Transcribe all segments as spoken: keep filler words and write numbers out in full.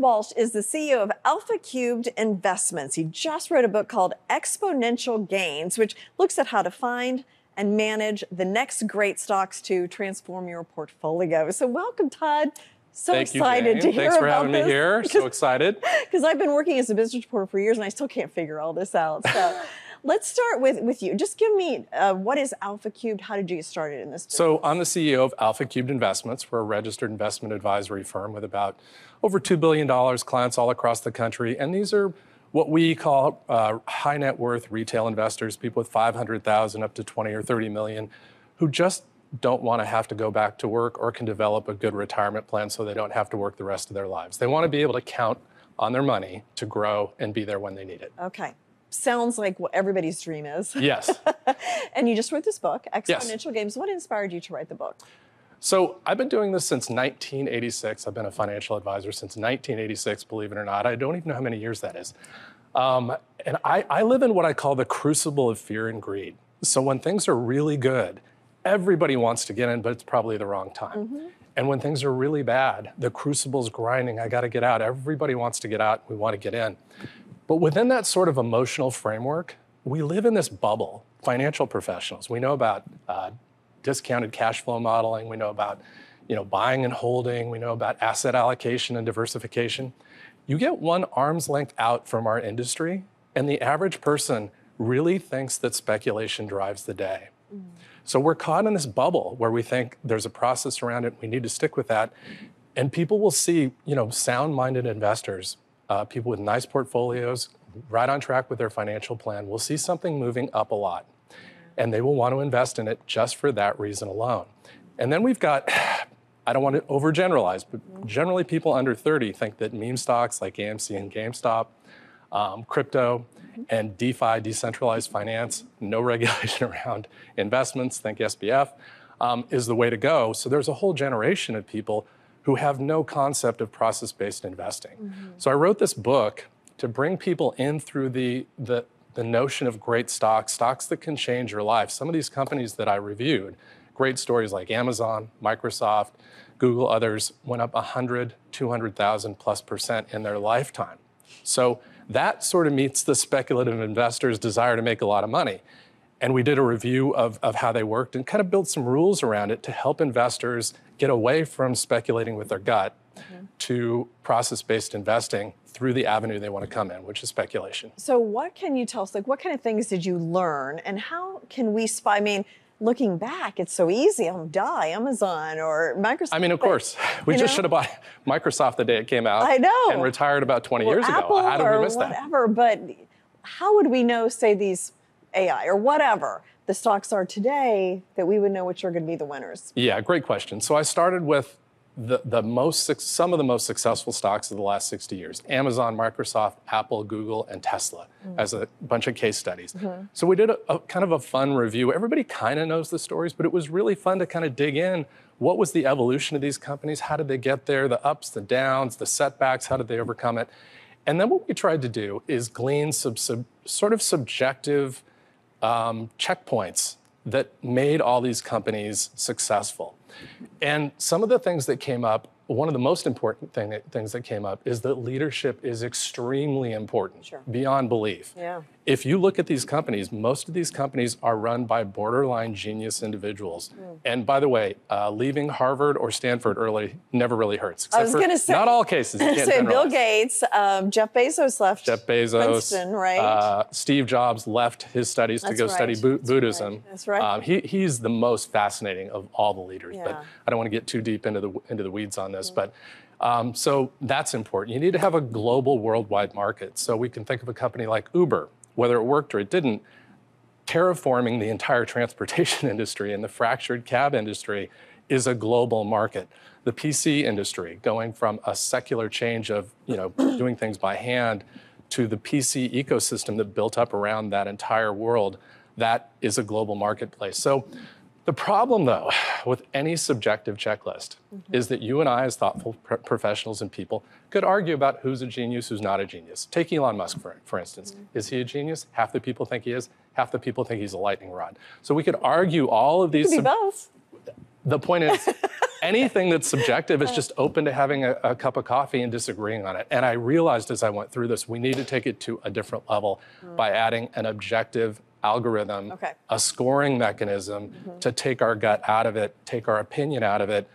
Walsh is the C E O of Alpha Cubed Investments. He just wrote a book called Exponential Gains, which looks at how to find and manage the next great stocks to transform your portfolio. So welcome, Todd. So Thank excited you, to hear Thanks about for having this. me here. So excited. Because I've been working as a business reporter for years and I still can't figure all this out. So let's start with, with you. Just give me, uh, what is Alpha Cubed? How did you get started in this business? So I'm the C E O of Alpha Cubed Investments. We're a registered investment advisory firm with about over two billion dollars clients all across the country. And these are what we call uh, high net worth retail investors, people with five hundred thousand up to twenty or thirty million, who just don't want to have to go back to work or can develop a good retirement plan so they don't have to work the rest of their lives. They want to be able to count on their money to grow and be there when they need it. Okay. Sounds like what everybody's dream is. Yes. And you just wrote this book, Exponential yes. Gains. What inspired you to write the book? So I've been doing this since nineteen eighty-six. I've been a financial advisor since nineteen eighty-six, believe it or not. I don't even know how many years that is. Um, and I, I live in what I call the crucible of fear and greed. So when things are really good, everybody wants to get in, but it's probably the wrong time. Mm-hmm. And when things are really bad, the crucible's grinding, I got to get out. Everybody wants to get out. We want to get in. But within that sort of emotional framework, we live in this bubble, financial professionals. We know about uh, discounted cash flow modeling. We know about, you know, buying and holding. We know about asset allocation and diversification. You get one arm's length out from our industry, and the average person really thinks that speculation drives the day. Mm. So we're caught in this bubble where we think there's a process around it. We need to stick with that. And people will see, you know, sound-minded investors, uh, people with nice portfolios, right on track with their financial plan, will see something moving up a lot. And they will want to invest in it just for that reason alone. And then we've got, I don't want to overgeneralize, but generally people under thirty think that meme stocks like A M C and GameStop, um, crypto, and DeFi, decentralized finance, no regulation around investments, think S B F, um, is the way to go. So there's a whole generation of people who have no concept of process-based investing. Mm-hmm. So I wrote this book to bring people in through the, the the notion of great stocks, stocks that can change your life. Some of these companies that I reviewed, great stories like Amazon, Microsoft, Google, others, went up one hundred, two hundred thousand plus percent in their lifetime. So that sort of meets the speculative investor's desire to make a lot of money. And we did a review of, of how they worked and kind of built some rules around it to help investors get away from speculating with their gut mm-hmm. to process-based investing through the avenue they want to come in, which is speculation. So what can you tell us, like what kind of things did you learn and how can we spy? I mean, looking back, it's so easy. I'm die, Amazon or Microsoft. I mean, of but, course, we just know? should have bought Microsoft the day it came out. I know. And retired about twenty well, years Apple ago. How did we miss whatever, that? Whatever, but how would we know, say these A I or whatever the stocks are today, that we would know which are going to be the winners? Yeah, great question. So I started with The, the most, some of the most successful stocks of the last sixty years, Amazon, Microsoft, Apple, Google, and Tesla, mm-hmm. as a bunch of case studies. Mm-hmm. So we did a, a kind of a fun review. Everybody kind of knows the stories, but it was really fun to kind of dig in. What was the evolution of these companies? How did they get there? The ups, the downs, the setbacks, how did they overcome it? And then what we tried to do is glean some, some sort of subjective um, checkpoints that made all these companies successful. And some of the things that came up, one of the most important thing that, things that came up is that leadership is extremely important, sure. beyond belief. Yeah. If you look at these companies, most of these companies are run by borderline genius individuals. Mm. And by the way, uh, leaving Harvard or Stanford early never really hurts. Except I was going to say, not all cases. You can't say Bill Gates, um, Jeff Bezos left. Jeff Bezos, Princeton, right? Uh, Steve Jobs left his studies That's to go right. study bu That's Buddhism. Right. That's right. Um, he, he's the most fascinating of all the leaders. Yeah. But I don't want to get too deep into the into the weeds on this. But um, so that's important. You need to have a global, worldwide market. So we can think of a company like Uber, whether it worked or it didn't, terraforming the entire transportation industry and the fractured cab industry is a global market. The P C industry, going from a secular change of, you know, doing things by hand to the P C ecosystem that built up around that entire world, that is a global marketplace. So the problem, though, with any subjective checklist mm-hmm. is that you and I, as thoughtful pr professionals and people, could argue about who's a genius, who's not a genius. Take Elon Musk, for, for instance. Mm-hmm. Is he a genius? Half the people think he is. Half the people think he's a lightning rod. So we could argue all of these. Could be both. The point is, anything that's subjective is just open to having a, a cup of coffee and disagreeing on it. And I realized as I went through this, we need to take it to a different level mm. by adding an objective algorithm, okay. a scoring mechanism mm-hmm. to take our gut out of it, take our opinion out of it,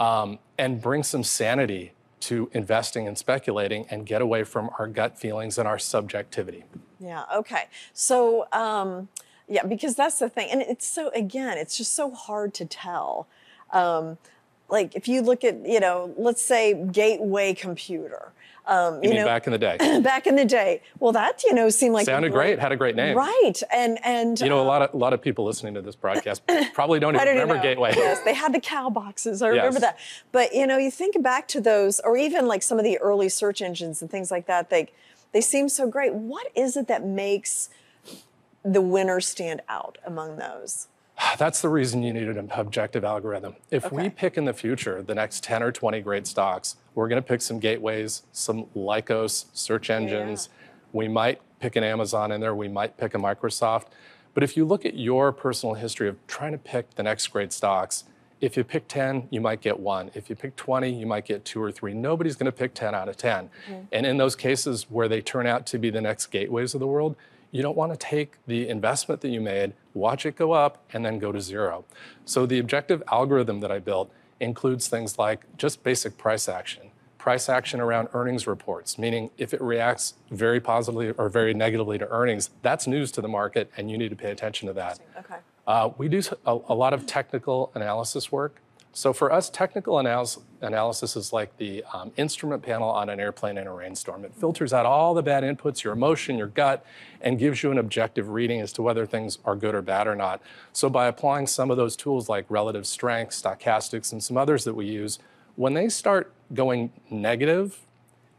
um, and bring some sanity to investing and speculating and get away from our gut feelings and our subjectivity. Yeah, okay. So, um, yeah, because that's the thing. And it's so, again, it's just so hard to tell. Um, like if you look at, you know, let's say Gateway Computer. Um, you, you mean know, back in the day? Back in the day. Well, that, you know, seemed like... Sounded great, had a great name. Right, and... and you know, um, a, lot of, a lot of people listening to this broadcast probably don't even don't remember know. Gateway. Yes, they had the cow boxes, I remember yes. that. But, you know, you think back to those, or even like some of the early search engines and things like that, they, they seem so great. What is it that makes the winners stand out among those? That's the reason you need an objective algorithm. If okay. we pick in the future the next ten or twenty great stocks, we're going to pick some gateways, some Lycos search engines. Yeah. We might pick an Amazon in there. We might pick a Microsoft. But if you look at your personal history of trying to pick the next great stocks, if you pick ten, you might get one. If you pick twenty, you might get two or three. Nobody's going to pick ten out of ten. Mm-hmm. And in those cases where they turn out to be the next gateways of the world, you don't want to take the investment that you made, watch it go up, and then go to zero. So the objective algorithm that I built includes things like just basic price action, price action around earnings reports, meaning if it reacts very positively or very negatively to earnings, that's news to the market, and you need to pay attention to that. Okay. Uh, we do a, a lot of technical analysis work. So for us, technical analysis, analysis is like the um, instrument panel on an airplane in a rainstorm. It filters out all the bad inputs, your emotion, your gut, and gives you an objective reading as to whether things are good or bad or not. So by applying some of those tools like relative strength, stochastics, and some others that we use, when they start going negative,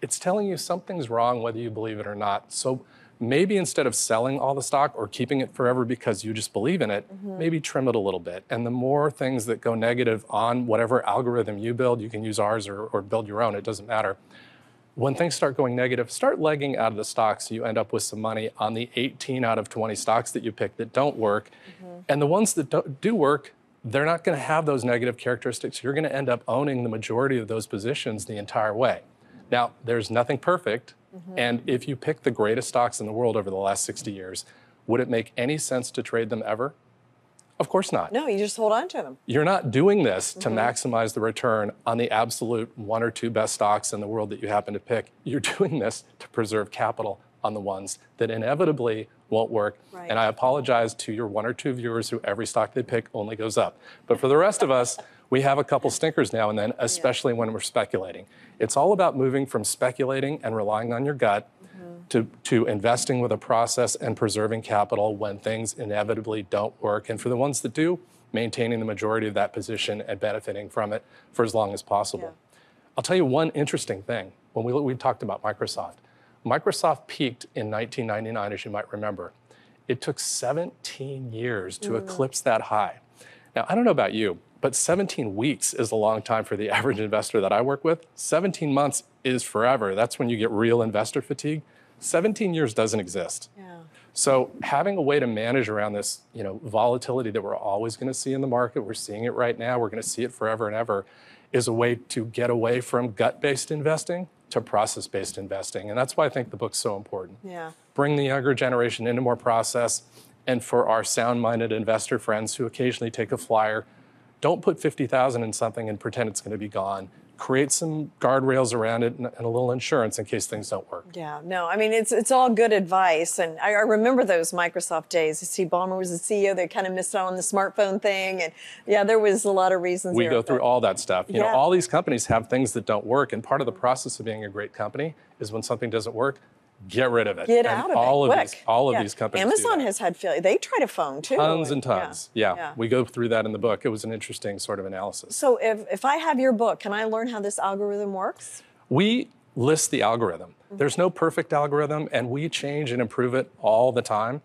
it's telling you something's wrong whether you believe it or not. So maybe instead of selling all the stock or keeping it forever because you just believe in it, mm-hmm. maybe trim it a little bit. And the more things that go negative on whatever algorithm you build, you can use ours or, or build your own, it doesn't matter. When things start going negative, start legging out of the stocks so you end up with some money on the eighteen out of twenty stocks that you pick that don't work. Mm-hmm. And the ones that do, do work, they're not going to have those negative characteristics. You're going to end up owning the majority of those positions the entire way. Now, there's nothing perfect. Mm-hmm. And if you pick the greatest stocks in the world over the last sixty years, would it make any sense to trade them ever? Of course not. No, you just hold on to them. You're not doing this mm-hmm. to maximize the return on the absolute one or two best stocks in the world that you happen to pick. You're doing this to preserve capital on the ones that inevitably won't work. Right. And I apologize to your one or two viewers who every stock they pick only goes up. But for the rest of us, we have a couple stinkers now and then, especially yeah. when we're speculating. It's all about moving from speculating and relying on your gut mm-hmm. to, to investing with a process and preserving capital when things inevitably don't work. And for the ones that do, maintaining the majority of that position and benefiting from it for as long as possible. Yeah. I'll tell you one interesting thing. When we, we talked about Microsoft, Microsoft peaked in nineteen ninety-nine, as you might remember. It took seventeen years to mm. eclipse that high. Now, I don't know about you, but seventeen weeks is a long time for the average investor that I work with. seventeen months is forever. That's when you get real investor fatigue. seventeen years doesn't exist. Yeah. So having a way to manage around this, you know, volatility that we're always going to see in the market, we're seeing it right now, we're going to see it forever and ever, is a way to get away from gut-based investing to process-based investing. And that's why I think the book's so important. Yeah. Bring the younger generation into more process. And for our sound-minded investor friends who occasionally take a flyer, don't put fifty thousand dollars in something and pretend it's going to be gone. Create some guardrails around it and a little insurance in case things don't work. Yeah, no, I mean, it's it's all good advice. And I, I remember those Microsoft days. You see, Ballmer was the C E O. They kind of missed out on the smartphone thing. And yeah, there was a lot of reasons. We there, go through all that stuff. You yeah. know, all these companies have things that don't work. And part of the process of being a great company is when something doesn't work, get rid of it. Get and out of all it. Of these, all yeah. of these companies. Amazon has had failure. They try to phone too. Tons and tons. Yeah. Yeah. yeah. We go through that in the book. It was an interesting sort of analysis. So if, if I have your book, can I learn how this algorithm works? We list the algorithm. Mm-hmm. There's no perfect algorithm, and we change and improve it all the time.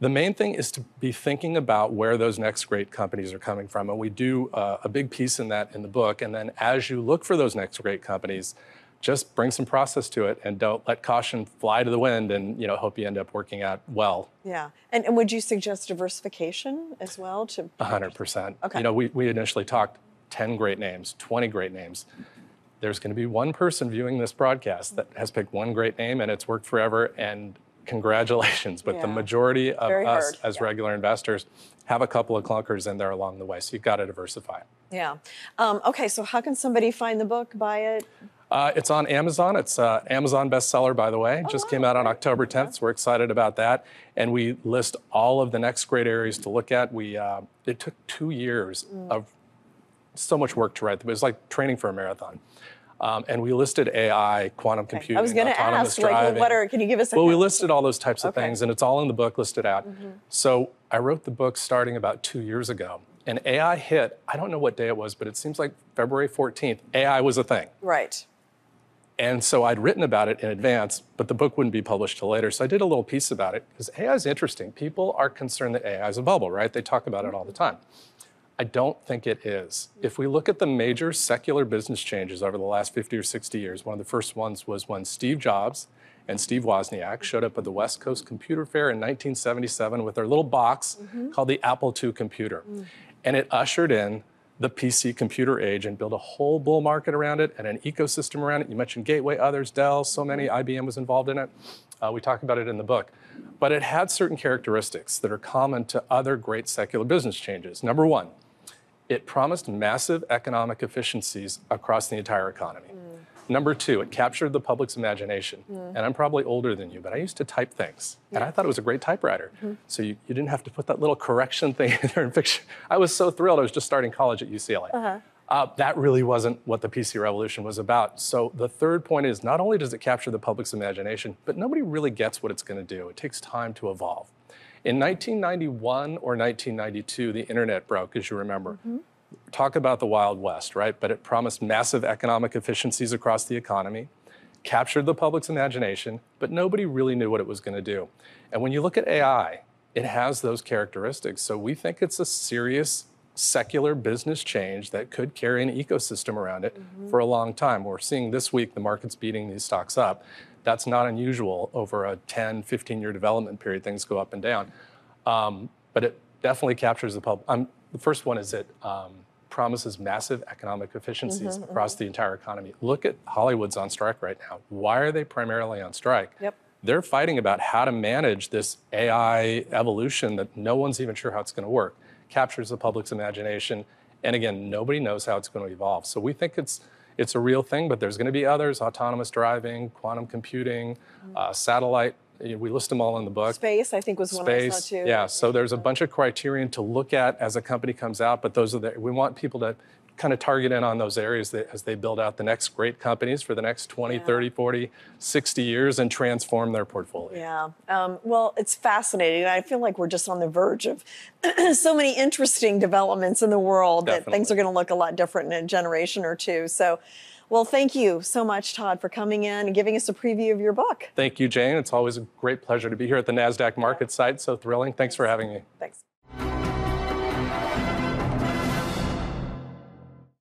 The main thing is to be thinking about where those next great companies are coming from. And we do uh, a big piece in that in the book. And then as you look for those next great companies, just bring some process to it and don't let caution fly to the wind and, you know, hope you end up working out well. Yeah. And, and would you suggest diversification as well? To one hundred percent. Okay. You know, we, we initially talked ten great names, twenty great names. There's going to be one person viewing this broadcast that has picked one great name and it's worked forever, and congratulations. But yeah. the majority of Very us hard. as yeah. regular investors have a couple of clunkers in there along the way. So you've got to diversify. Yeah. Um, okay, so how can somebody find the book, buy it? Uh, it's on Amazon. It's uh, Amazon bestseller, by the way. Oh, just wow. came out on October tenth. Yeah. So we're excited about that. And we list all of the next great areas to look at. We uh, it took two years mm. of so much work to write. It was like training for a marathon. Um, and we listed A I, quantum okay. computing, I was going to ask, driving. Like, what are, can you give us a Well, we listed all those types of okay. things, and it's all in the book listed out. Mm-hmm. So I wrote the book starting about two years ago, and A I hit, I don't know what day it was, but it seems like February fourteenth, A I was a thing. Right. And so I'd written about it in advance, but the book wouldn't be published till later. So I did a little piece about it, because A I is interesting. People are concerned that A I is a bubble, right? They talk about mm-hmm. it all the time. I don't think it is. If we look at the major secular business changes over the last fifty or sixty years, one of the first ones was when Steve Jobs and Steve Wozniak showed up at the West Coast Computer Fair in nineteen seventy-seven with their little box mm-hmm. called the Apple two computer. Mm. And it ushered in the P C computer age and built a whole bull market around it and an ecosystem around it. You mentioned Gateway, others, Dell, so many, I B M was involved in it. Uh, we talk about it in the book. But it had certain characteristics that are common to other great secular business changes. Number one, it promised massive economic efficiencies across the entire economy. Mm. Number two, it captured the public's imagination. Mm. And I'm probably older than you, but I used to type things. Yeah. And I thought it was a great typewriter. Mm-hmm. So you, you didn't have to put that little correction thing in there in fiction. I was so thrilled. I was just starting college at U C L A. Uh-huh. uh, that really wasn't what the P C revolution was about. So the third point is, not only does it capture the public's imagination, but nobody really gets what it's going to do. It takes time to evolve. In nineteen ninety-one or nineteen ninety-two, the internet broke, as you remember. Mm-hmm. Talk about the Wild West, right? But it promised massive economic efficiencies across the economy, captured the public's imagination, but nobody really knew what it was going to do. And when you look at A I, it has those characteristics. So we think it's a serious secular business change that could carry an ecosystem around it mm-hmm. for a long time. We're seeing this week the market's beating these stocks up. That's not unusual over a ten, fifteen year development period. Things go up and down. Um, but it definitely captures the public. Um, the first one is it um, promises massive economic efficiencies mm-hmm, across mm-hmm. the entire economy. Look at Hollywood's on strike right now. Why are they primarily on strike? Yep. They're fighting about how to manage this A I evolution that no one's even sure how it's going to work. Captures the public's imagination. And again, nobody knows how it's going to evolve. So we think it's It's a real thing, but there's going to be others: autonomous driving, quantum computing, uh, satellite. We list them all in the book. Space, I think, was one I saw too. Yeah, so there's a bunch of criterion to look at as a company comes out, but those are the, we want people to kind of target in on those areas that, as they build out the next great companies for the next twenty, yeah. thirty, forty, sixty years and transform their portfolio. Yeah, um, well, it's fascinating. I feel like we're just on the verge of so many interesting developments in the world Definitely. that things are going to look a lot different in a generation or two. So, well, thank you so much, Todd, for coming in and giving us a preview of your book. Thank you, Jane. It's always a great pleasure to be here at the NASDAQ market site. So thrilling. Thanks, Thanks. for having me. Thanks.